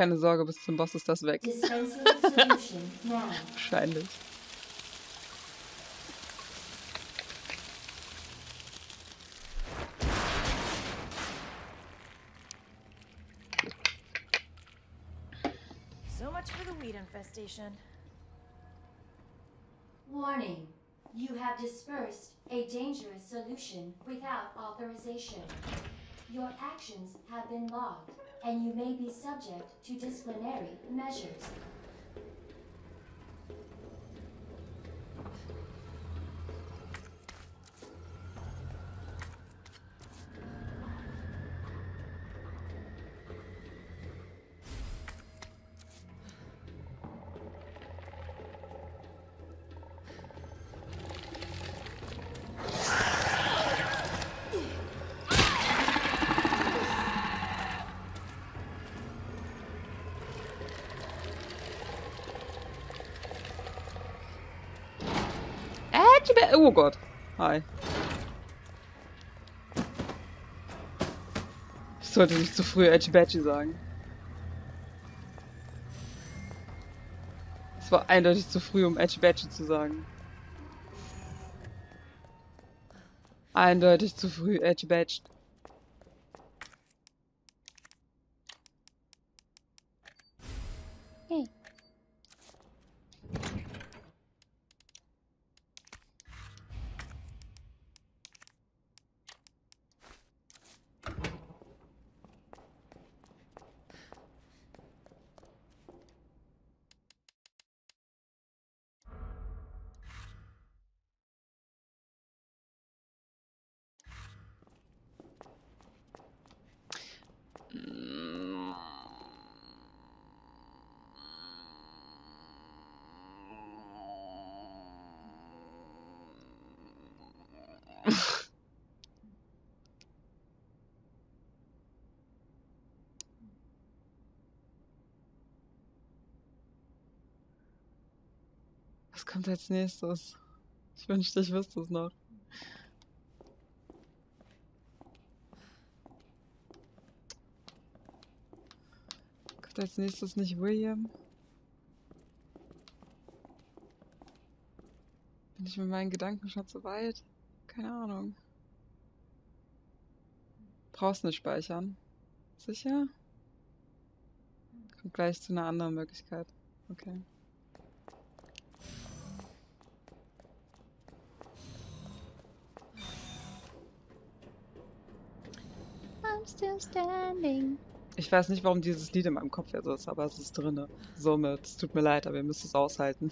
Keine Sorge, bis zum Boss ist das weg. Wahrscheinlich. So much for the weed infestation. Warning. You have dispersed a dangerous solution without authorization. Your actions have been logged, and you may be subject to disciplinary measures. Oh Gott. Hi. Ich sollte nicht zu früh Edgy Badge sagen. Es war eindeutig zu früh, um Edgy Badge zu sagen. Eindeutig zu früh Edgy Badge. Hey. Was kommt als nächstes? Ich wünschte, ich wüsste es noch. Kommt als nächstes nicht William? Bin ich mit meinen Gedanken schon zu weit? Keine Ahnung. Brauchst nicht speichern. Sicher? Kommt gleich zu einer anderen Möglichkeit. Okay. Ich weiß nicht, warum dieses Lied in meinem Kopf jetzt ist, aber es ist drin. Somit, es tut mir leid, aber ihr müsst es aushalten.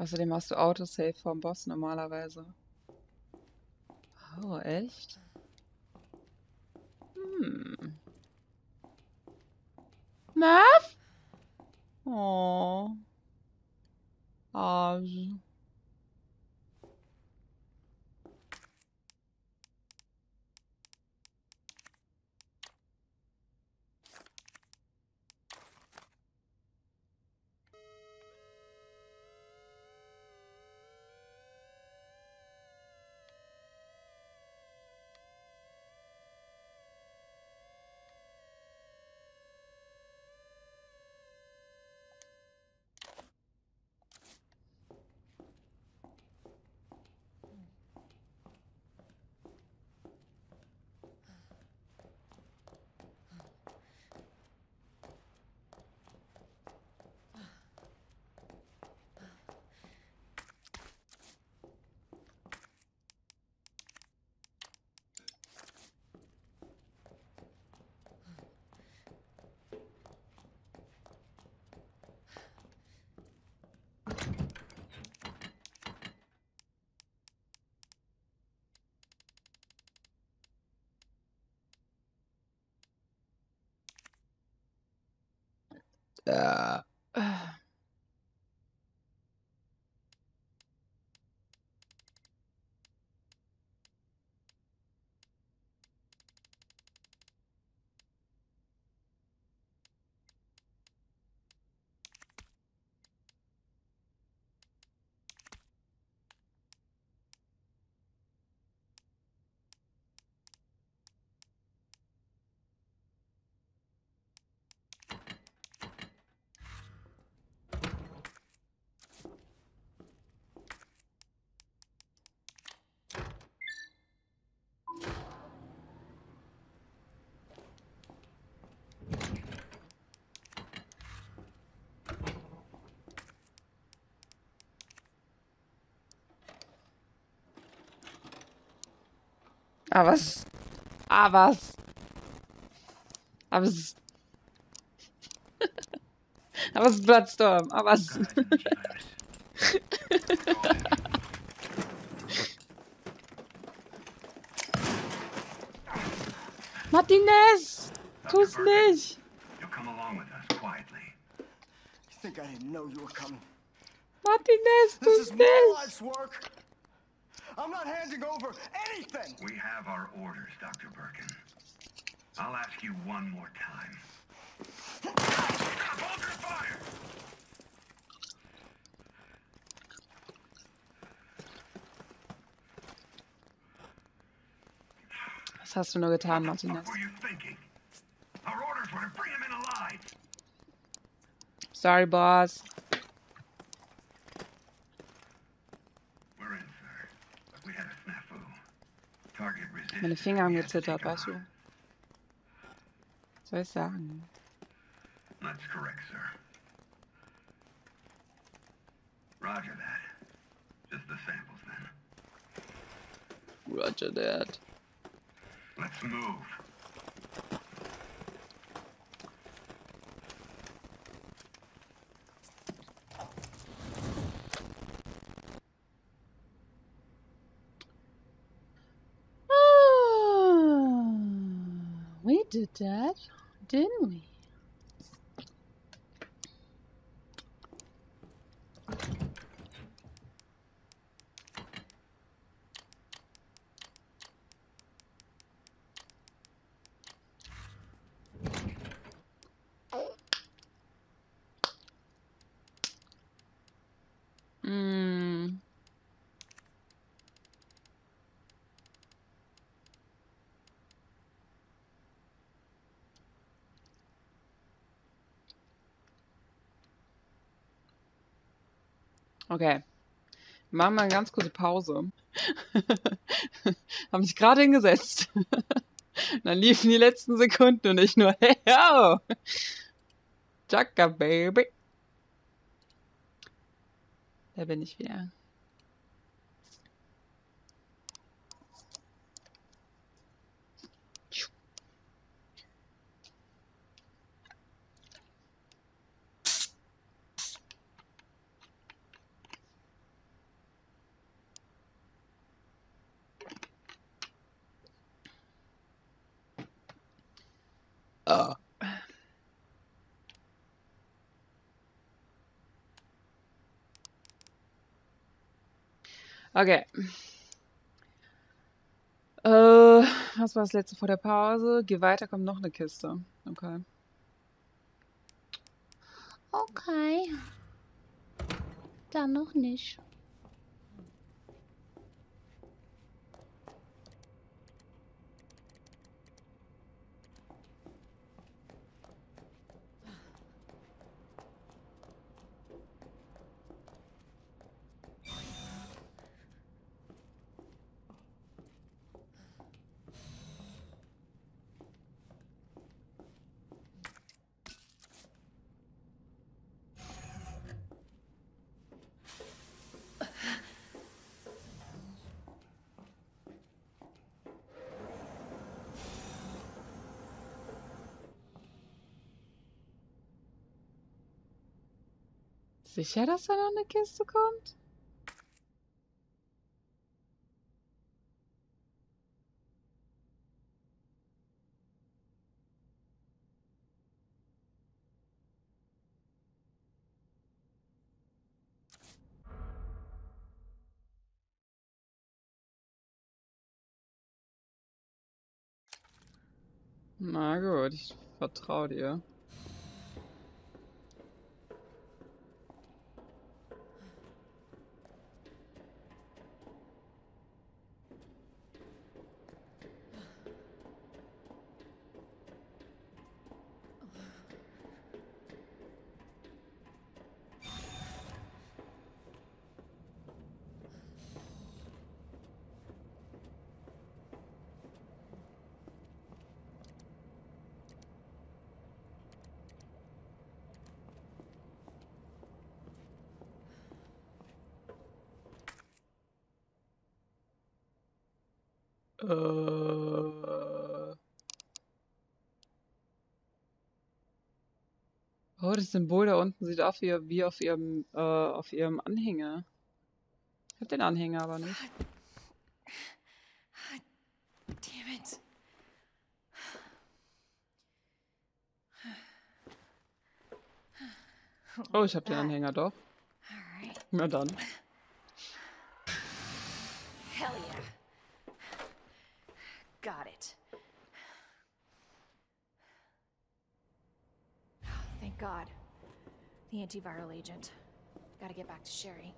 Außerdem hast du Autosave vom Boss normalerweise. Oh, echt? Hm. Nerv? Oh. Arsch. Ah, was? Ah, was? Ah, was? Ah, was ist Bloodstorm? Ah, was? Martinez! Tu's nicht! Martinez, tu's nicht! I'm not handing over anything! We have our orders, Dr. Birkin. I'll ask you one more time. Hold your fire! Was hast du nur getan, Martinez? What were you thinking? Our orders were to bring him in alive! Sorry, boss. Meine Finger haben gezittert, weißt du? Was soll ich sagen? That's correct, sir. Roger that. Just the samples then. Roger that. Let's move. Did that, didn't we? Okay, machen wir eine ganz kurze Pause. Hab mich gerade hingesetzt. Dann liefen die letzten Sekunden und ich nur, hey, oh! Chaka, baby! Da bin ich wieder. Okay. Was war das letzte vor der Pause? Geh weiter, kommt noch eine Kiste. Okay. Okay. Dann noch nicht. Sicher, dass da noch eine Kiste kommt? Na gut, ich vertraue dir. Oh, das Symbol da unten sieht auf wie auf ihrem Anhänger. Ich hab den Anhänger aber nicht. Oh, ich hab den Anhänger doch. Na dann. Got it. Oh, thank God. The antiviral agent. Gotta get back to Sherry.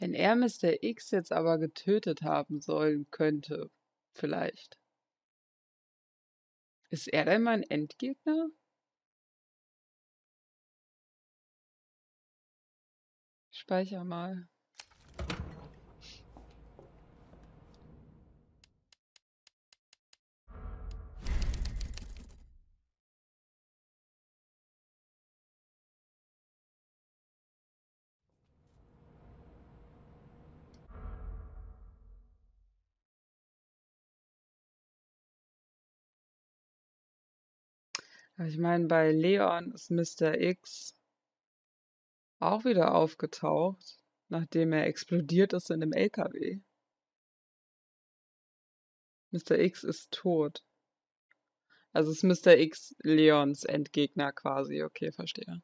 Wenn er Mr. X jetzt aber getötet haben sollen könnte, vielleicht. Ist er denn mein Endgegner? Ich speichere mal. Ich meine, bei Leon ist Mr. X auch wieder aufgetaucht, nachdem er explodiert ist in einem LKW. Mr. X ist tot. Also ist Mr. X Leons Endgegner quasi. Okay, verstehe.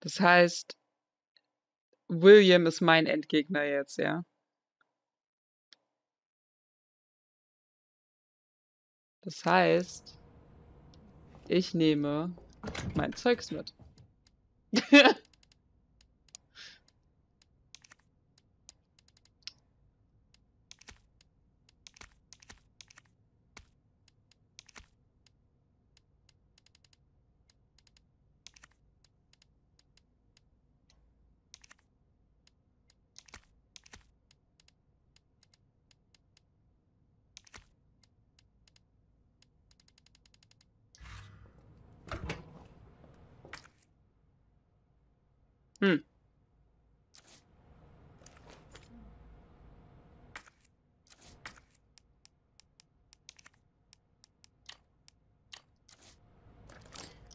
Das heißt, William ist mein Endgegner jetzt, ja? Das heißt... Ich nehme mein Zeugs mit.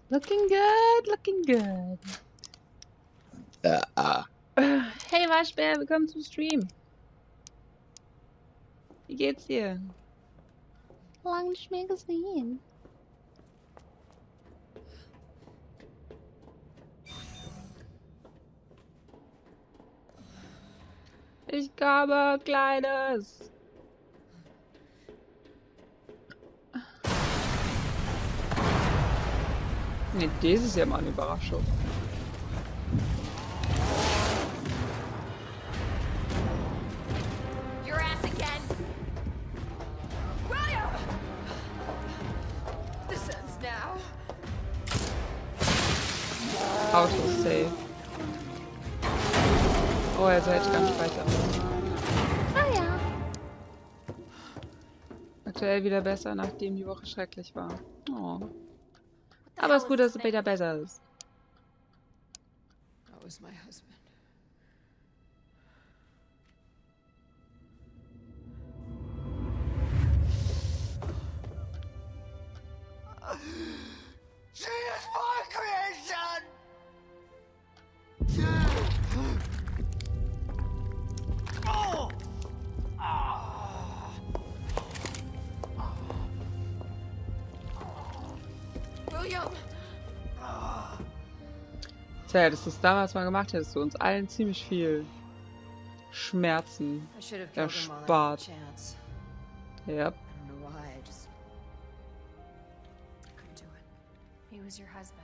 Looking good, looking good. Hey Waschbär, willkommen zum Stream. Wie geht's dir? Lange nicht mehr gesehen. Ich glaube, Kleines. Ne, das ist ja mal eine Überraschung. Autosave. Oh, also hätte ich gar nicht weiter. Ah ja. Aktuell wieder besser, nachdem die Woche schrecklich war. Oh. Aber es ist gut, dass es wieder besser ist. Wo ist mein Husband? She is my creation! William! Tja, hättest du es damals mal gemacht, hättest du uns allen ziemlich viel Schmerzen erspart. Ja. Yep. He was your husband.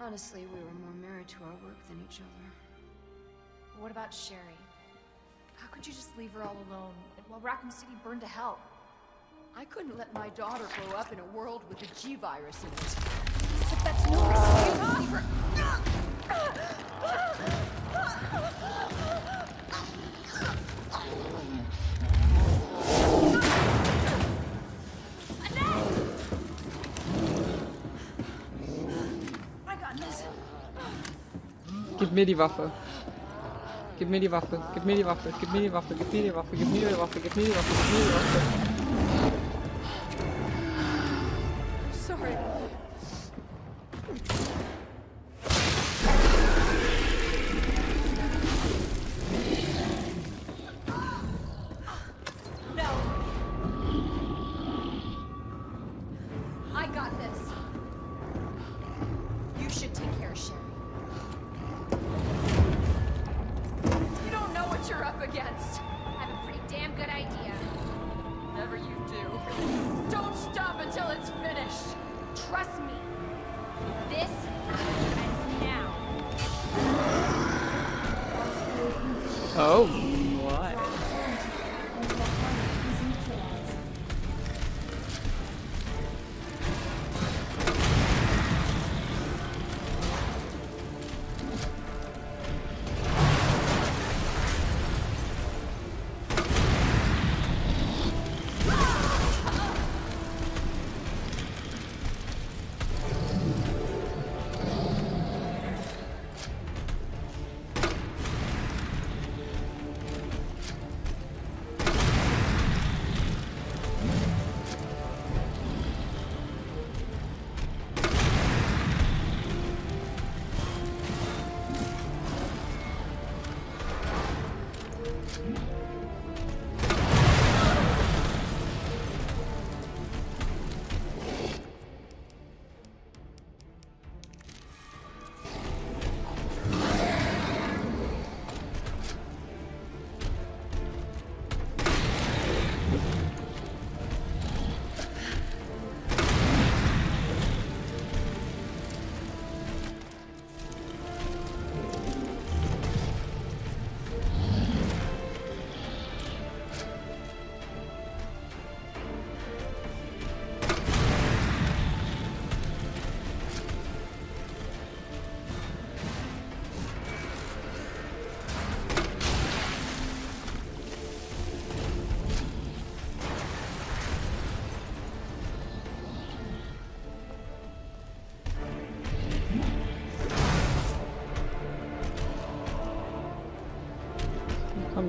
Honestly, we were more married to our work than each other. But what about Sherry? How could you just leave her all alone while Raccoon City burned to hell? I couldn't let my daughter grow up in a world with a G-Virus in it. But that's no excuse to leave her. Gib mir die Waffe. Gib mir die Waffe. Gib mir die Waffe. Gib mir die Waffe. Gib mir die Waffe. Gib mir die Waffe. Gib mir die Waffe. Gib mir die Waffe. Sorry. No. I got this. You should take care of Sherry. Up against. I have a pretty damn good idea. Whatever you do, don't stop until it's finished. Trust me. This ends now. Oh, what?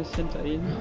Ist hinter ihnen.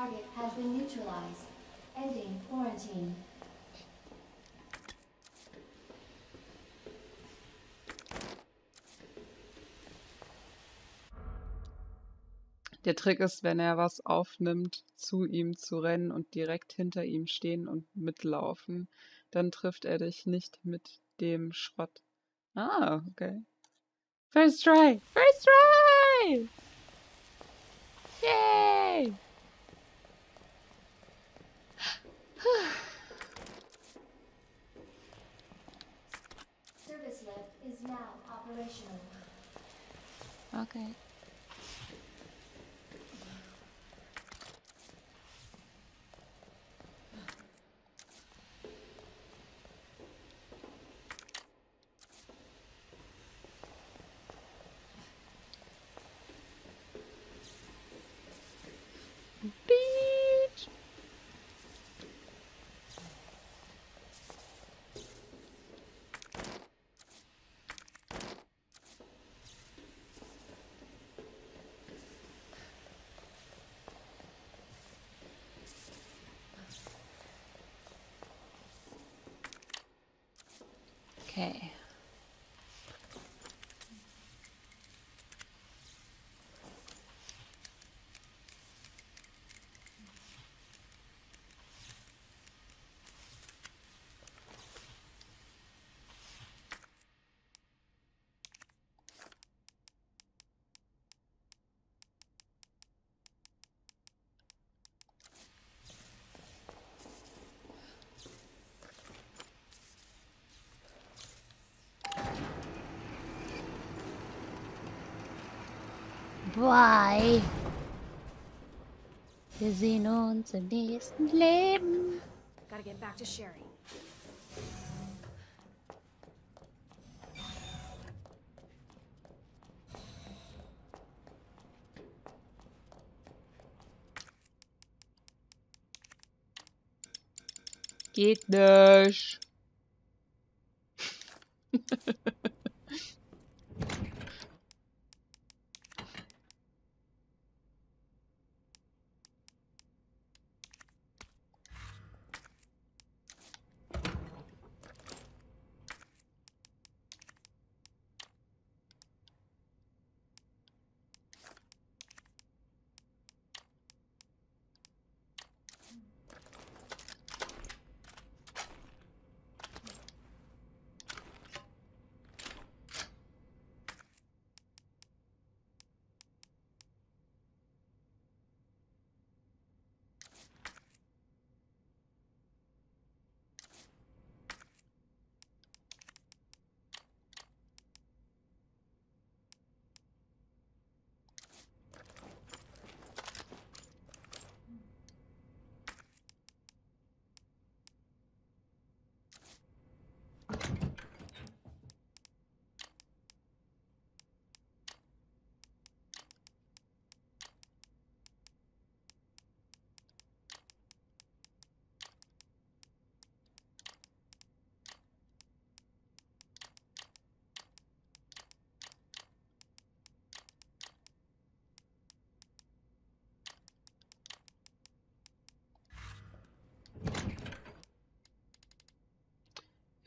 target has been neutralized. Ending quarantine. Der Trick ist, wenn er was aufnimmt, zu ihm zu rennen und direkt hinter ihm stehen und mitlaufen. Dann trifft er dich nicht mit dem Schrott. Ah, okay. First try! First try! Yay! Service lift is now operational. Okay. Okay. Bye. Wir sehen uns im nächsten Leben. Gotta get back to Sherry. Geht nicht.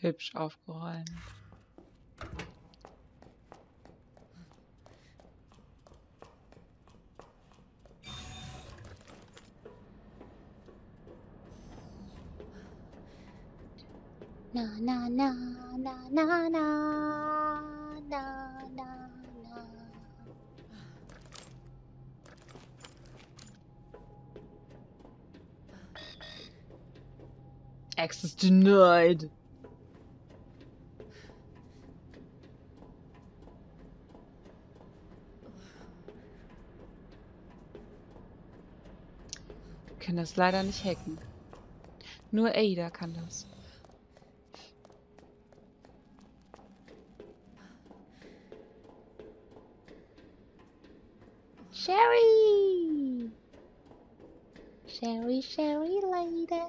Hübsch aufgeräumt. Na na na na na na na na na. Access denied. Ich kann das leider nicht hacken. Nur Ada kann das. Sherry! Sherry, Sherry, Lady.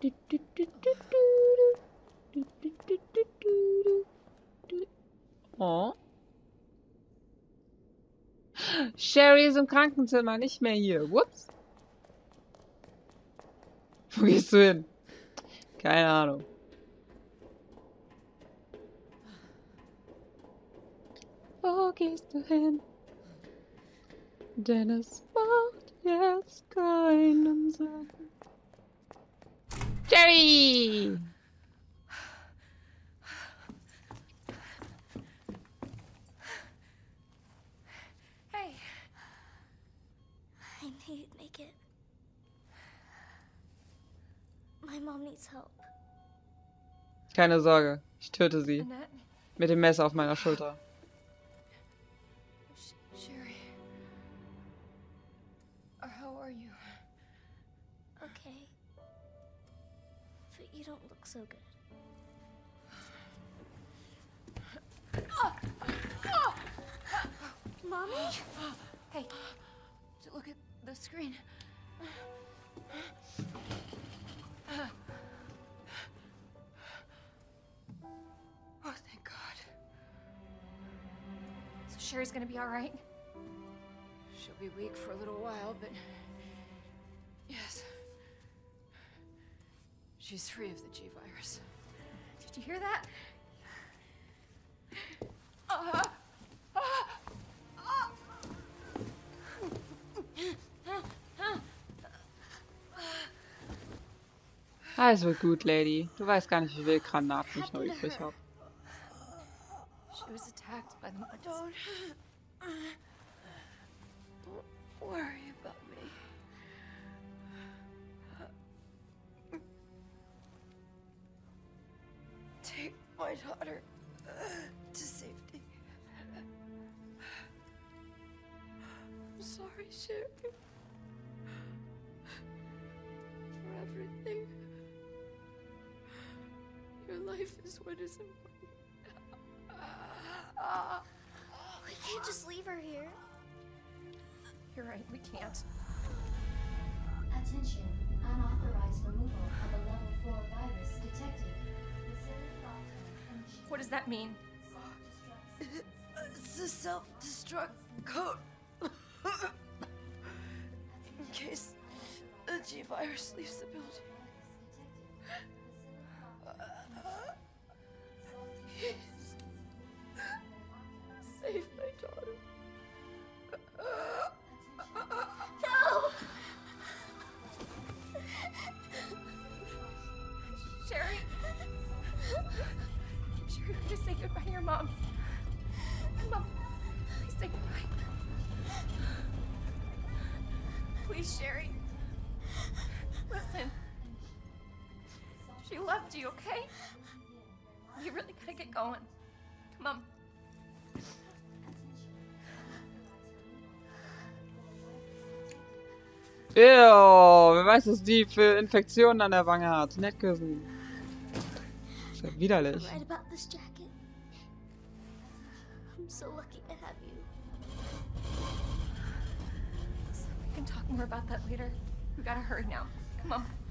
Du, du, du, du, du, du, du, du, du, du. Oh. Sherry ist im Krankenzimmer, nicht mehr hier. Whoops. Wo gehst du hin? Keine Ahnung. Wo gehst du hin? Denn es macht jetzt keinen Sinn. Sherry! Hey. I knew you'd make it. My mom needs help. Keine Sorge, ich töte sie. Mit dem Messer auf meiner Schulter. Sherry. How are you? Okay. But you don't look so good. Mommy? Hey, look at the screen. Oh, thank God. So Sherry's gonna be all right? She'll be weak for a little while, but yes. She's free of the G-Virus. Did you hear that? Also gut, Lady. Du weißt gar nicht, wie viel Granaten ich noch übrig habe. She was attacked by the... Don't worry about me. Take my daughter to safety. I'm sorry, Sherry. For everything. Your life is what is important. We can't just leave her here. You're right, we can't. Attention, unauthorized removal of a level 4 virus detected. What does that mean? It's a self-destruct code. In case the G-Virus leaves the building. Please. Save my daughter. No! Sherry? Sherry, just say goodbye to your mom. Mom, please say goodbye. Please, Sherry. Listen. She loved you, okay? You really gotta get going. Come on. Ew, wer weiß, was die für Infektionen an der Wange hat. Nett küssen. Ist ja widerlich. We can talk more about that later. We gotta hurry now. Come on.